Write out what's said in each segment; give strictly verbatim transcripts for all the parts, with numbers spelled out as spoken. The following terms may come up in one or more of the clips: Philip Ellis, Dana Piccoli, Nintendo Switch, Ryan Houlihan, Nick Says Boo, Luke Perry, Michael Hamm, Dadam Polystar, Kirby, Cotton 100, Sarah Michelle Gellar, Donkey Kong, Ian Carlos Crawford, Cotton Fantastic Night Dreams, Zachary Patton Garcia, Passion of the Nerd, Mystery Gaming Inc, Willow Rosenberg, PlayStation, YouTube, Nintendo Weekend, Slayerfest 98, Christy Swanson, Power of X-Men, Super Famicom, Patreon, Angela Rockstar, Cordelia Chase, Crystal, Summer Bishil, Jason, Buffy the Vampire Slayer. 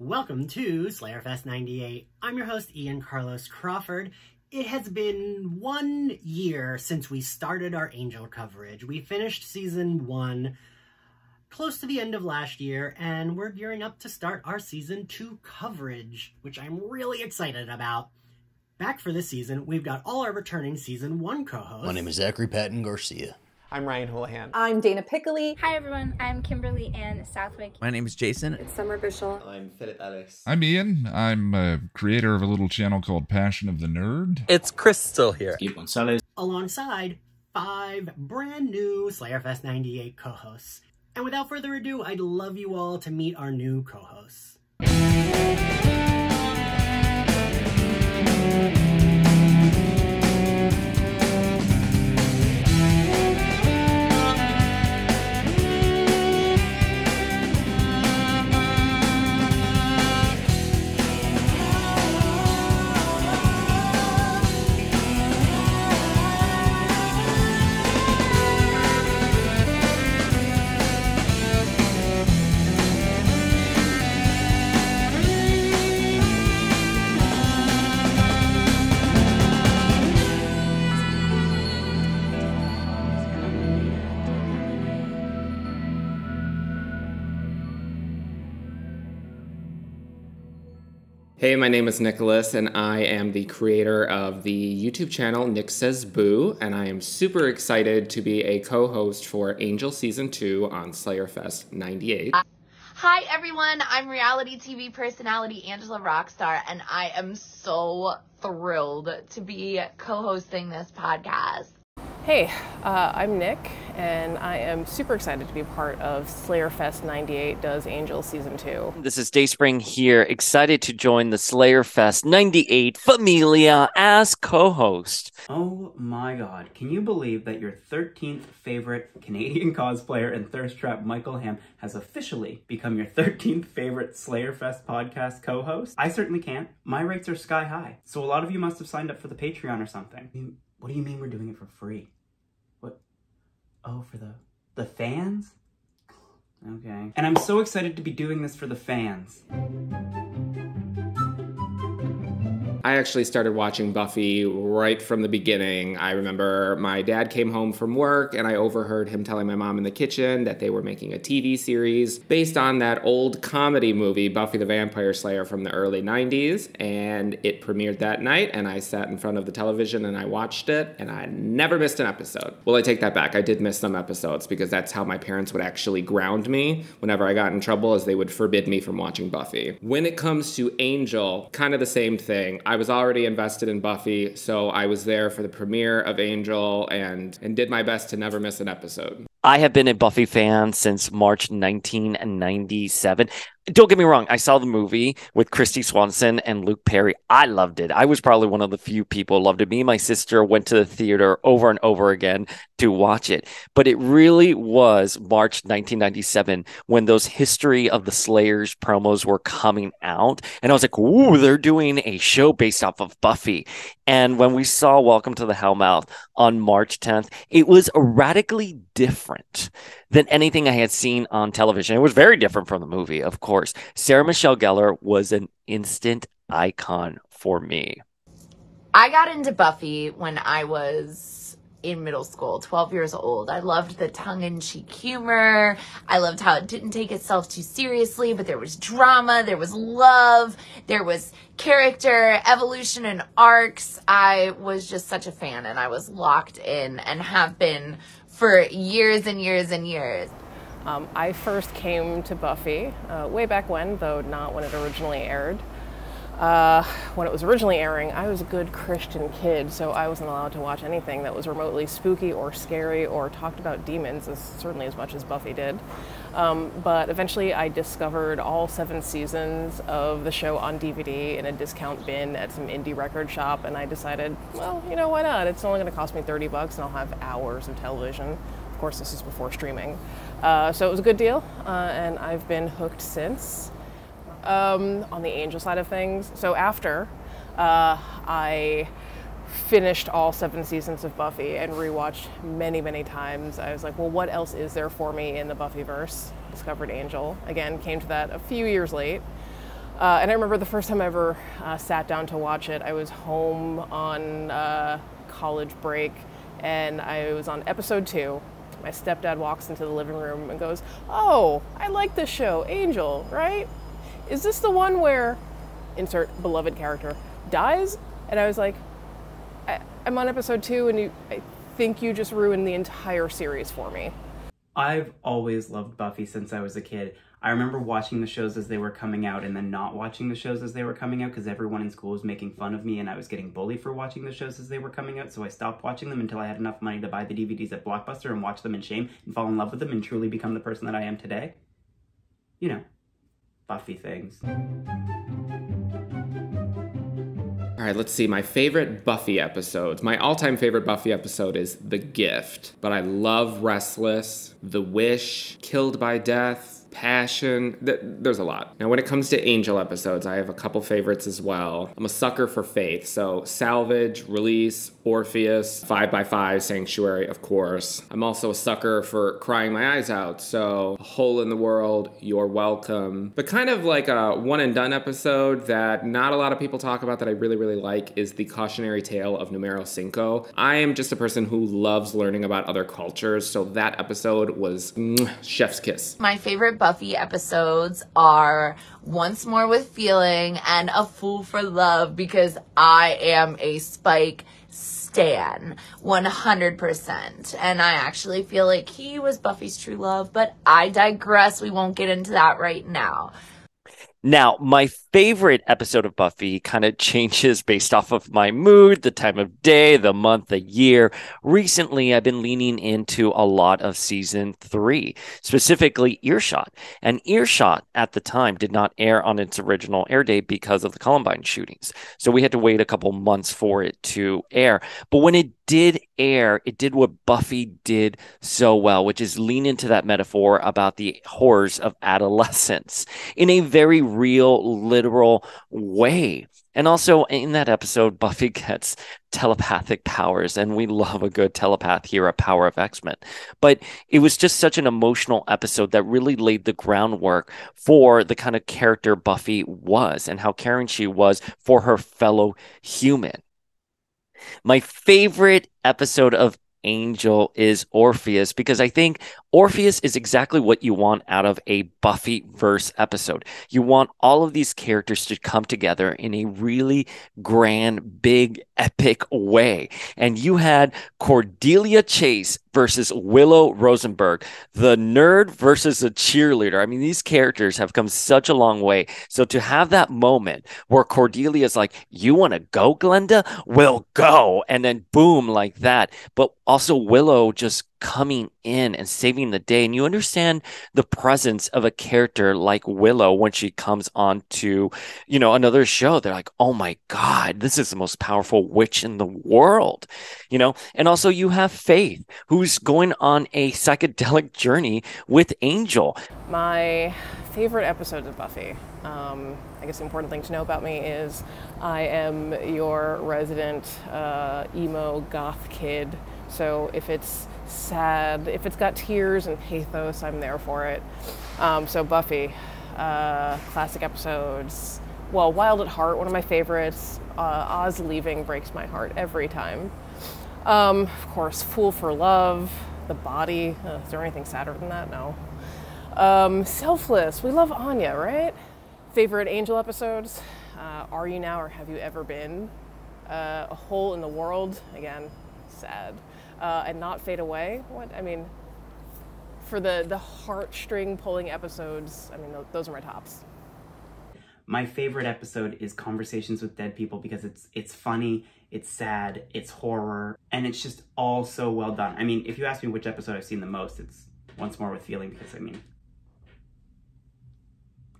Welcome to Slayerfest ninety-eight. I'm your host, Ian Carlos Crawford. It has been one year since we started our Angel coverage. We finished season one close to the end of last year, and we're gearing up to start our season two coverage, which I'm really excited about. Back for this season, we've got all our returning season one co-hosts. My name is Zachary Patton Garcia. I'm Ryan Houlihan. I'm Dana Piccoli. Hi everyone, I'm Kimberly Ann Southwick. My name is Jason. It's Summer Bishil. I'm Philip Ellis. I'm Ian. I'm a creator of a little channel called Passion of the Nerd. It's Crystal here. Alongside five brand new Slayerfest ninety-eight co-hosts. And without further ado, I'd love you all to meet our new co-hosts. Hey, my name is Nicholas, and I am the creator of the YouTube channel Nick Says Boo, and I am super excited to be a co-host for Angel Season two on Slayerfest ninety-eight. Hi, everyone. I'm reality T V personality Angela Rockstar, and I am so thrilled to be co-hosting this podcast. Hey, uh, I'm Nick, and I am super excited to be part of Slayerfest ninety-eight Does Angel Season two. This is Dayspring here, excited to join the Slayerfest ninety-eight Familia as co-host. Oh my god, can you believe that your thirteenth favorite Canadian cosplayer and thirst trap Michael Hamm has officially become your thirteenth favorite Slayerfest podcast co-host? I certainly can't. My rates are sky high, so a lot of you must have signed up for the Patreon or something. What do you mean we're doing it for free? What? Oh, for the the fans? Okay. And I'm so excited to be doing this for the fans. I actually started watching Buffy right from the beginning. I remember my dad came home from work and I overheard him telling my mom in the kitchen that they were making a T V series based on that old comedy movie, Buffy the Vampire Slayer from the early nineties. And it premiered that night and I sat in front of the television and I watched it and I never missed an episode. Well, I take that back. I did miss some episodes because that's how my parents would actually ground me whenever I got in trouble, as they would forbid me from watching Buffy. When it comes to Angel, kind of the same thing. I I was already invested in Buffy, so I was there for the premiere of Angel and, and did my best to never miss an episode. I have been a Buffy fan since March nineteen ninety-seven. Don't get me wrong, I saw the movie with Christy Swanson and Luke Perry. I loved it. I was probably one of the few people who loved it. Me and my sister went to the theater over and over again to watch it. But it really was March nineteen ninety-seven when those History of the Slayers promos were coming out. And I was like, ooh, they're doing a show based off of Buffy. And when we saw Welcome to the Hellmouth on March tenth, it was radically different than anything I had seen on television. It was very different from the movie, of course. Sarah Michelle Gellar was an instant icon for me. I got into Buffy when I was in middle school, twelve years old. I loved the tongue-in-cheek humor. I loved how it didn't take itself too seriously, but there was drama, there was love, there was character evolution and arcs. I was just such a fan, and I was locked in and have been for years and years and years. Um, I first came to Buffy uh, way back when, though not when it originally aired. Uh, when it was originally airing, I was a good Christian kid, so I wasn't allowed to watch anything that was remotely spooky or scary or talked about demons, as, certainly as much as Buffy did. Um, but eventually I discovered all seven seasons of the show on D V D in a discount bin at some indie record shop, and I decided, well, you know, why not? It's only going to cost me thirty bucks, and I'll have hours of television. Of course, this is before streaming. Uh, so it was a good deal, uh, and I've been hooked since. Um, on the Angel side of things. So after uh, I finished all seven seasons of Buffy and rewatched many, many times, I was like, well, what else is there for me in the Buffyverse? Discovered Angel. Again, came to that a few years late. Uh, and I remember the first time I ever uh, sat down to watch it, I was home on uh, college break, and I was on episode two. My stepdad walks into the living room and goes, "Oh, I like this show, Angel, right? Is this the one where, insert beloved character, dies?" And I was like, I I'm on episode two, and you, I think you just ruined the entire series for me. I've always loved Buffy since I was a kid. I remember watching the shows as they were coming out and then not watching the shows as they were coming out because everyone in school was making fun of me and I was getting bullied for watching the shows as they were coming out, so I stopped watching them until I had enough money to buy the D V Ds at Blockbuster and watch them in shame and fall in love with them and truly become the person that I am today. You know, Buffy things. All right, let's see, my favorite Buffy episodes. My all-time favorite Buffy episode is The Gift, but I love Restless, The Wish, Killed by Death, Passion, th there's a lot. Now when it comes to Angel episodes, I have a couple favorites as well. I'm a sucker for faith, so Salvage, Release, Orpheus, five by five, Sanctuary, of course. I'm also a sucker for crying my eyes out, so A Hole in the World, You're Welcome. But kind of like a one and done episode that not a lot of people talk about that I really, really like is The Cautionary Tale of Numero Cinco. I am just a person who loves learning about other cultures, so that episode was mwah, chef's kiss. My favorite Buffy episodes are Once More with Feeling and A Fool for Love because I am a Spike stan, one hundred percent. And I actually feel like he was Buffy's true love, but I digress. We won't get into that right now. Now, my favorite episode of Buffy kind of changes based off of my mood, the time of day, the month, the year. Recently, I've been leaning into a lot of season three, specifically Earshot. And Earshot at the time did not air on its original air date because of the Columbine shootings. So we had to wait a couple months for it to air. But when it did air, it did what Buffy did so well, which is lean into that metaphor about the horrors of adolescence in a very real, literal way. And also in that episode, Buffy gets telepathic powers, and we love a good telepath here at Power of X-Men. But it was just such an emotional episode that really laid the groundwork for the kind of character Buffy was and how caring she was for her fellow human. My favorite episode of Angel is Orpheus because I think Orpheus is exactly what you want out of a Buffyverse episode. You want all of these characters to come together in a really grand, big, epic way. And you had Cordelia Chase versus Willow Rosenberg, the nerd versus a cheerleader. I mean, these characters have come such a long way. So to have that moment where Cordelia's like, "You want to go, Glenda? We'll go." And then boom, like that. But also Willow just coming in and saving the day. And you understand the presence of a character like Willow when she comes on to, you know, another show. They're like, "Oh my God, this is the most powerful witch in the world," you know? And also you have Faith, who's going on a psychedelic journey with Angel. My favorite episodes of Buffy. Um, I guess the important thing to know about me is I am your resident uh, emo goth kid. So if it's sad, if it's got tears and pathos, I'm there for it. Um, so Buffy, uh, classic episodes. Well, Wild at Heart, one of my favorites. Uh, Oz leaving breaks my heart every time. Um, of course, Fool for Love, The Body. Uh, is there anything sadder than that? No. Um, Selfless, we love Anya, right? Favorite Angel episodes, uh, Are You Now or Have You Ever Been? Uh, A Hole in the World, again, sad. Uh, and Not Fade Away. What I mean, for the the heartstring pulling episodes, I mean th those are my tops. My favorite episode is Conversations with Dead People because it's it's funny, it's sad, it's horror, and it's just all so well done. I mean, if you ask me which episode I've seen the most, it's Once More with Feeling because I mean,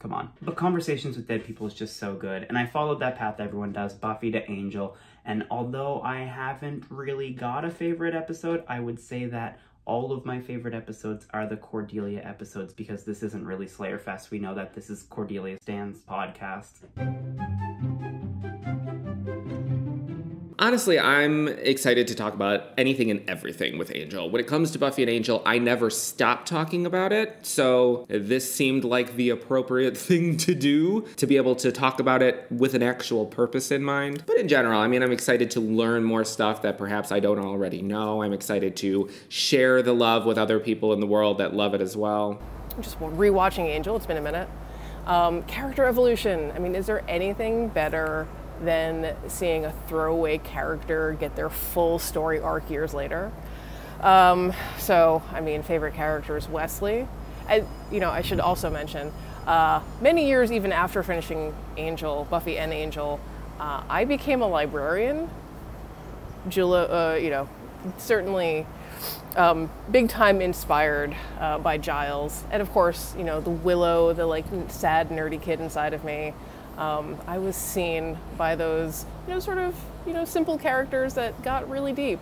come on. But Conversations with Dead People is just so good, and I followed that path everyone does, Buffy to Angel. And although I haven't really got a favorite episode, I would say that all of my favorite episodes are the Cordelia episodes because this isn't really Slayerfest. We know that this is Cordelia Stan's podcast. Honestly, I'm excited to talk about anything and everything with Angel. When it comes to Buffy and Angel, I never stop talking about it, so this seemed like the appropriate thing to do, to be able to talk about it with an actual purpose in mind. But in general, I mean, I'm excited to learn more stuff that perhaps I don't already know. I'm excited to share the love with other people in the world that love it as well. I'm just rewatching Angel, it's been a minute. Um, character evolution, I mean, is there anything better than seeing a throwaway character get their full story arc years later? Um, so, I mean, favorite character is Wesley. I, you know, I should also mention, uh, many years even after finishing Angel, Buffy and Angel, uh, I became a librarian. Gila, uh, you know, certainly um, big time inspired uh, by Giles. And of course, you know, the Willow, the like sad, nerdy kid inside of me. Um, I was seen by those, you know, sort of, you know, simple characters that got really deep.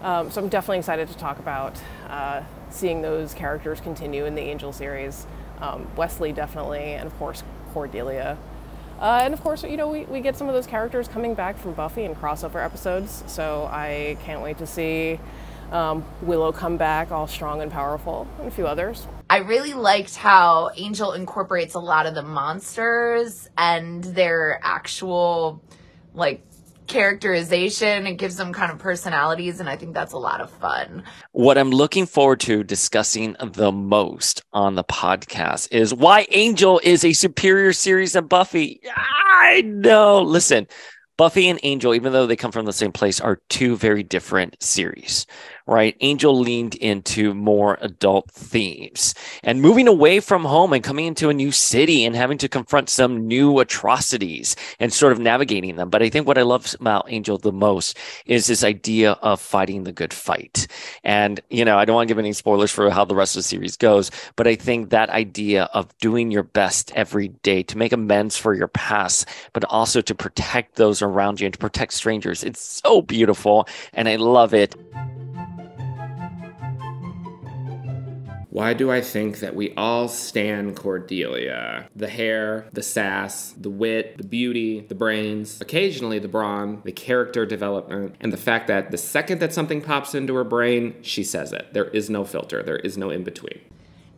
Um, so I'm definitely excited to talk about uh, seeing those characters continue in the Angel series. Um, Wesley definitely, and of course Cordelia. Uh, and of course, you know, we, we get some of those characters coming back from Buffy in crossover episodes. So I can't wait to see um, Willow come back all strong and powerful, and a few others. I really liked how Angel incorporates a lot of the monsters and their actual, like, characterization. It gives them kind of personalities, and I think that's a lot of fun. What I'm looking forward to discussing the most on the podcast is why Angel is a superior series than Buffy. I know. Listen, Buffy and Angel, even though they come from the same place, are two very different series, right? Angel leaned into more adult themes, and moving away from home and coming into a new city and having to confront some new atrocities and sort of navigating them. But I think what I love about Angel the most is this idea of fighting the good fight. And, you know, I don't want to give any spoilers for how the rest of the series goes, but I think that idea of doing your best every day to make amends for your past, but also to protect those around around you and to protect strangers. It's so beautiful, and I love it. Why do I think that we all stan Cordelia? The hair, the sass, the wit, the beauty, the brains, occasionally the brawn, the character development, and the fact that the second that something pops into her brain, she says it. There is no filter. There is no in-between.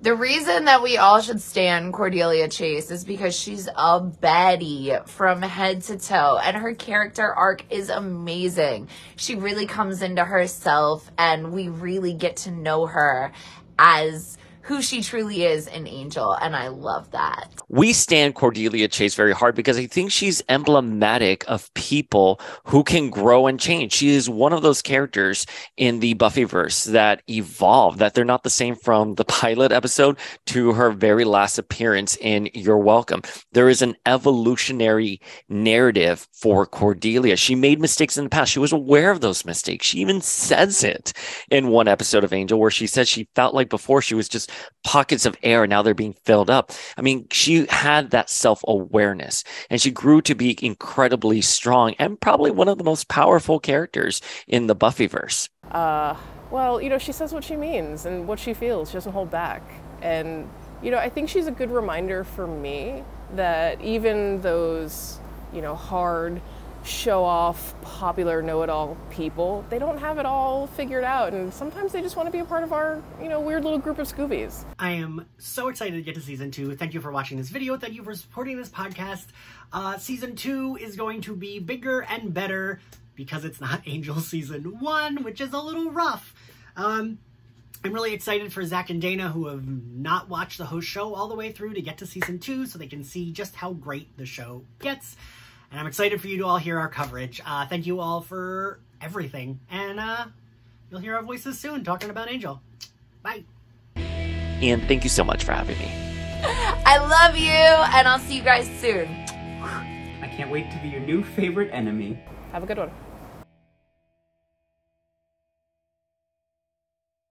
The reason that we all should stan Cordelia Chase is because she's a baddie from head to toe, and her character arc is amazing. She really comes into herself, and we really get to know her as who she truly is in Angel, and I love that. We stan Cordelia Chase very hard because I think she's emblematic of people who can grow and change. She is one of those characters in the Buffyverse that evolve, that they're not the same from the pilot episode to her very last appearance in You're Welcome. There is an evolutionary narrative for Cordelia. She made mistakes in the past. She was aware of those mistakes. She even says it in one episode of Angel where she says she felt like before she was just pockets of air, now they're being filled up. I mean, she had that self-awareness, and she grew to be incredibly strong and probably one of the most powerful characters in the Buffyverse. Uh, well, you know, she says what she means and what she feels. She doesn't hold back. And, you know, I think she's a good reminder for me that even those, you know, hard, show-off, popular, know-it-all people, they don't have it all figured out, and sometimes they just want to be a part of our, you know, weird little group of Scoobies. I am so excited to get to season two. Thank you for watching this video. Thank you for supporting this podcast. Uh, season two is going to be bigger and better because it's not Angel season one, which is a little rough. Um, I'm really excited for Zach and Dana, who have not watched the host show all the way through, to get to season two so they can see just how great the show gets. And I'm excited for you to all hear our coverage. Uh, thank you all for everything. And uh, you'll hear our voices soon talking about Angel. Bye. Ian, thank you so much for having me. I love you, and I'll see you guys soon. I can't wait to be your new favorite enemy. Have a good one.